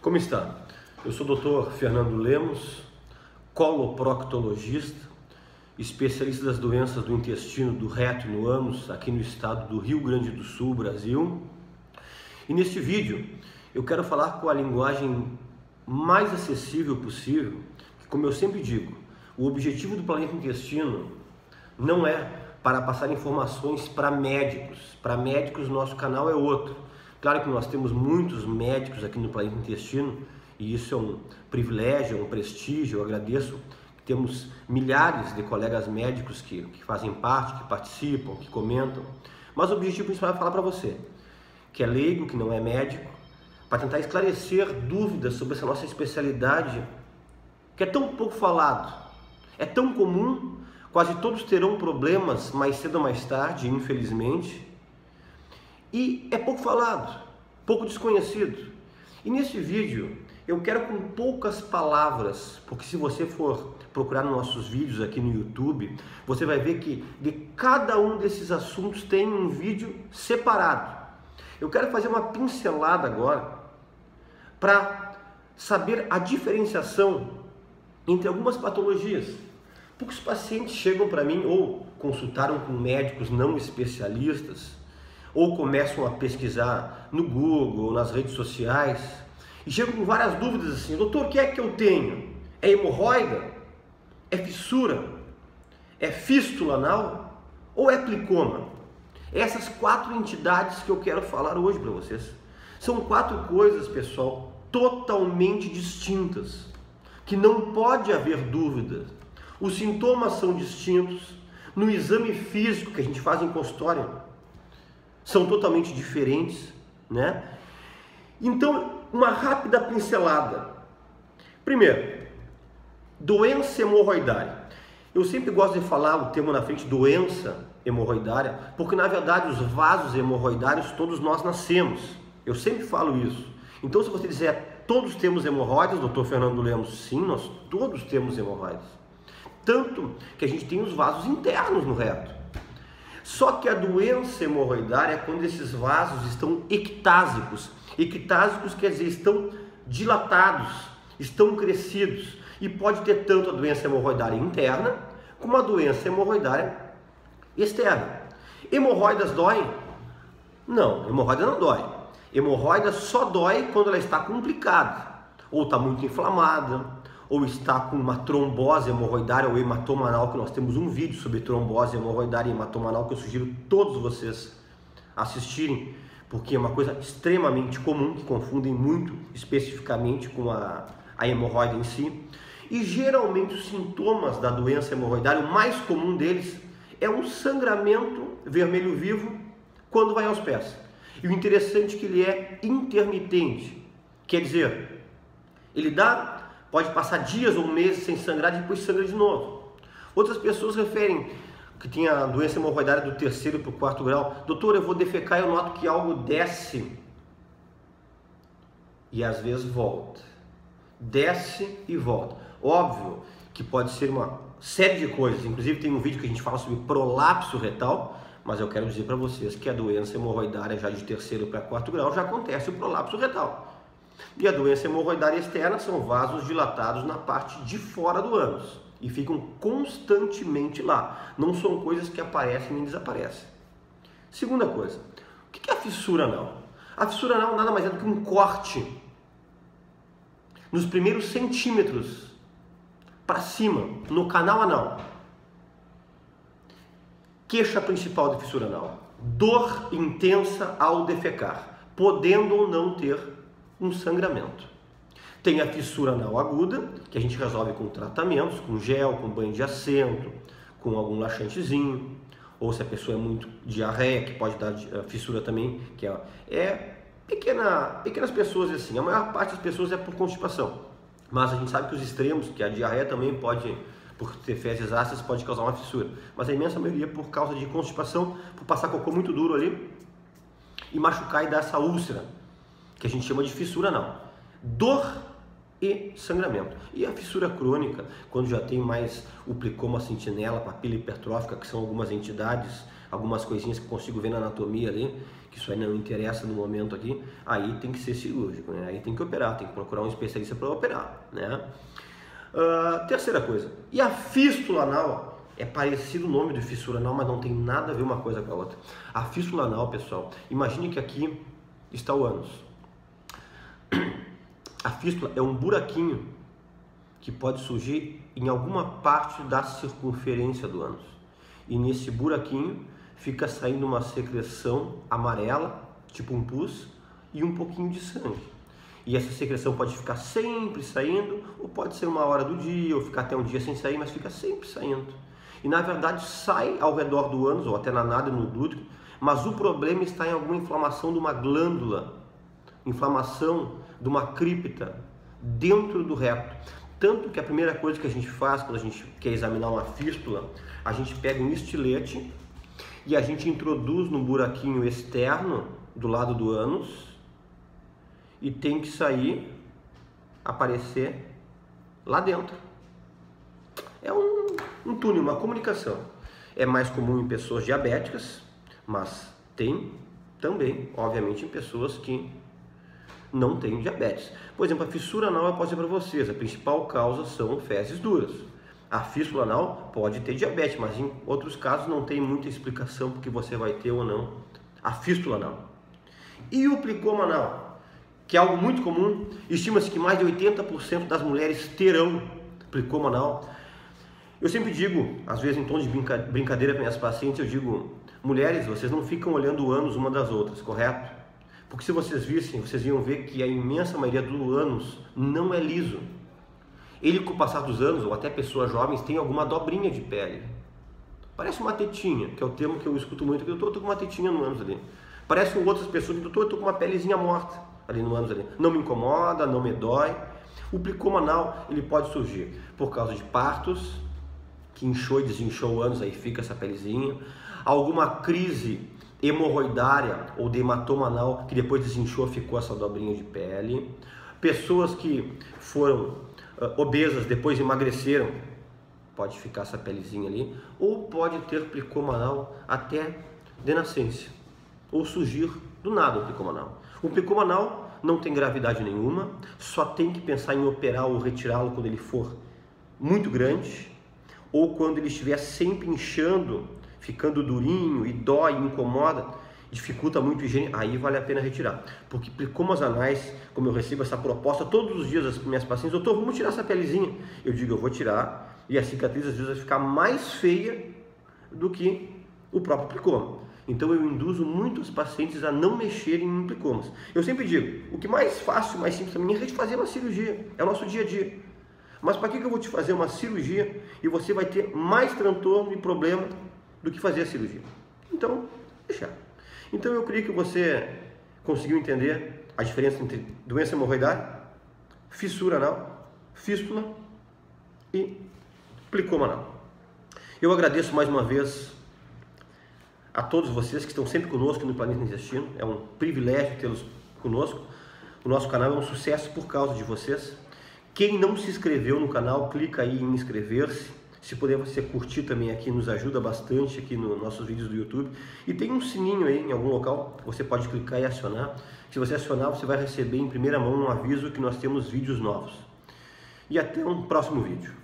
Como está? Eu sou o Dr. Fernando Lemos, coloproctologista, especialista das doenças do intestino, do reto e no ânus, aqui no estado do Rio Grande do Sul, Brasil. E neste vídeo eu quero falar com a linguagem mais acessível possível, que, como eu sempre digo, o objetivo do Planeta Intestino não é para passar informações para médicos. Para médicos, nosso canal é outro. Claro que nós temos muitos médicos aqui no Planeta Intestino, e isso é um privilégio, é um prestígio, eu agradeço. Temos milhares de colegas médicos que fazem parte, que participam, que comentam. Mas o objetivo principal é falar para você, que é leigo, que não é médico, para tentar esclarecer dúvidas sobre essa nossa especialidade, que é tão pouco falado, é tão comum, quase todos terão problemas mais cedo ou mais tarde, infelizmente, e é pouco falado, pouco desconhecido. E nesse vídeo eu quero, com poucas palavras, porque se você for procurar nossos vídeos aqui no YouTube, você vai ver que de cada um desses assuntos tem um vídeo separado. Eu quero fazer uma pincelada agora para saber a diferenciação entre algumas patologias. Porque os pacientes chegam para mim ou consultaram com médicos não especialistas, ou começam a pesquisar no Google ou nas redes sociais, e chegam com várias dúvidas assim: doutor, o que é que eu tenho? É hemorroida? É fissura? É fístula anal? Ou é plicoma? Essas quatro entidades que eu quero falar hoje para vocês. São quatro coisas, pessoal, totalmente distintas, que não pode haver dúvida. Os sintomas são distintos, no exame físico que a gente faz em consultório, são totalmente diferentes, né? Então, uma rápida pincelada. Primeiro, doença hemorroidária. Eu sempre gosto de falar o termo na frente, doença hemorroidária, porque na verdade os vasos hemorroidários todos nós nascemos. Eu sempre falo isso. Então, se você disser todos temos hemorroidas, doutor Fernando Lemos, sim, nós todos temos hemorroidas. Tanto que a gente tem os vasos internos no reto. Só que a doença hemorroidária é quando esses vasos estão ectásicos. Ectásicos quer dizer estão dilatados, estão crescidos. E pode ter tanto a doença hemorroidária interna como a doença hemorroidária externa. Hemorroidas doem? Não, hemorroida não dói. Hemorroida só dói quando ela está complicada, ou está muito inflamada, ou está com uma trombose hemorroidária ou hematoma anal, que nós temos um vídeo sobre trombose hemorroidária e hematoma anal que eu sugiro todos vocês assistirem, porque é uma coisa extremamente comum, que confundem muito especificamente com a hemorroida em si. E geralmente os sintomas da doença hemorroidária, o mais comum deles, é um sangramento vermelho vivo quando vai aos pés. E o interessante é que ele é intermitente, quer dizer, ele dá... Pode passar dias ou meses sem sangrar e depois sangra de novo. Outras pessoas referem que tem a doença hemorroidária do 3º para o 4º grau. Doutor, eu vou defecar e eu noto que algo desce. E às vezes volta. Desce e volta. Óbvio que pode ser uma série de coisas. Inclusive tem um vídeo que a gente fala sobre prolapso retal. Mas eu quero dizer para vocês que a doença hemorroidária já de 3º para 4º grau já acontece o prolapso retal. E a doença hemorroidária externa são vasos dilatados na parte de fora do ânus e ficam constantemente lá. Não são coisas que aparecem nem desaparecem. Segunda coisa, o que é a fissura anal? A fissura anal nada mais é do que um corte nos primeiros centímetros para cima, no canal anal. Queixa principal da fissura anal: dor intensa ao defecar, podendo ou não ter um sangramento. Tem a fissura anal aguda, que a gente resolve com tratamentos, com gel, com banho de assento, com algum laxantezinho, ou se a pessoa é muito diarreia, que pode dar fissura também, que é pequenas pessoas assim, a maior parte das pessoas é por constipação, mas a gente sabe que os extremos, que a diarreia também pode, por ter fezes ácidas, pode causar uma fissura, mas a imensa maioria por causa de constipação, por passar cocô muito duro ali, e machucar e dar essa úlcera, que a gente chama de fissura anal. Dor e sangramento. E a fissura crônica, quando já tem mais o plicoma, a sentinela, papila hipertrófica, que são algumas entidades algumas coisinhas que consigo ver na anatomia ali, que isso aí não interessa no momento aqui, aí tem que ser cirúrgico, né? Aí tem que operar, tem que procurar um especialista para operar, né? Terceira coisa, e a fístula anal? É parecido o nome de fissura anal, mas não tem nada a ver uma coisa com a outra. A fístula anal, pessoal, imagine que aqui está o ânus. A fístula é um buraquinho que pode surgir em alguma parte da circunferência do ânus. E nesse buraquinho fica saindo uma secreção amarela, tipo um pus, e um pouquinho de sangue. E essa secreção pode ficar sempre saindo, ou pode ser uma hora do dia, ou ficar até um dia sem sair, mas fica sempre saindo. E na verdade sai ao redor do ânus, ou até na nádega, no glúteo, mas o problema está em alguma inflamação de uma glândula, inflamação de uma cripta dentro do reto. Tanto que a primeira coisa que a gente faz quando a gente quer examinar uma fístula, a gente pega um estilete e a gente introduz no buraquinho externo do lado do ânus e tem que sair, aparecer lá dentro. É um túnel, uma comunicação. É mais comum em pessoas diabéticas, mas tem também, obviamente, em pessoas que não têm diabetes. Por exemplo, a fissura anal, eu posso dizer para vocês, a principal causa são fezes duras. A fístula anal pode ter diabetes, mas em outros casos não tem muita explicação porque você vai ter ou não a fístula anal. E o plicoma anal, que é algo muito comum, estima-se que mais de 80% das mulheres terão plicoma anal. Eu sempre digo, às vezes em tom de brincadeira com minhas pacientes, eu digo: mulheres, vocês não ficam olhando o ânus uma das outras, correto? Porque se vocês vissem, vocês iam ver que a imensa maioria do ânus não é liso. Ele, com o passar dos anos, ou até pessoas jovens, tem alguma dobrinha de pele. Parece uma tetinha, que é o termo que eu escuto muito, que eu tô com uma tetinha no ânus ali. Parecem outras pessoas que eu tô com uma pelezinha morta ali no ânus ali. Não me incomoda, não me dói. O plicoma anal, ele pode surgir por causa de partos, que inchou e desinchou o ânus, aí fica essa pelezinha. Alguma crise hemorroidária ou de hematoma anal, que depois desinchou, ficou essa dobrinha de pele. Pessoas que foram obesas, depois emagreceram, pode ficar essa pelezinha ali. Ou pode ter plicoma anal até de nascença, ou surgir do nada o plicoma anal. O plicoma anal não tem gravidade nenhuma, só tem que pensar em operar ou retirá-lo quando ele for muito grande, ou quando ele estiver sempre inchando, ficando durinho e dói, incomoda, dificulta muito a higiene, aí vale a pena retirar. Porque plicomas anais, como eu recebo essa proposta todos os dias das minhas pacientes, doutor, vamos tirar essa pelezinha. Eu digo, eu vou tirar, e a cicatriz às vezes vai ficar mais feia do que o próprio plicoma. Então eu induzo muitos pacientes a não mexerem em plicomas. Eu sempre digo, o que mais fácil, mais simples para mim é a gente fazer uma cirurgia, é o nosso dia a dia. Mas para que eu vou te fazer uma cirurgia e você vai ter mais transtorno e problema do que fazer a cirurgia? Então, deixar. Então eu creio que você conseguiu entender a diferença entre doença hemorroidária, fissura anal, fístula e plicoma anal. Eu agradeço mais uma vez a todos vocês que estão sempre conosco no Planeta Intestino. É um privilégio tê-los conosco. O nosso canal é um sucesso por causa de vocês. Quem não se inscreveu no canal, clica aí em inscrever-se. Se puder você curtir também aqui, nos ajuda bastante aqui nos nossos vídeos do YouTube. E tem um sininho aí em algum local, você pode clicar e acionar. Se você acionar, você vai receber em primeira mão um aviso que nós temos vídeos novos. E até um próximo vídeo.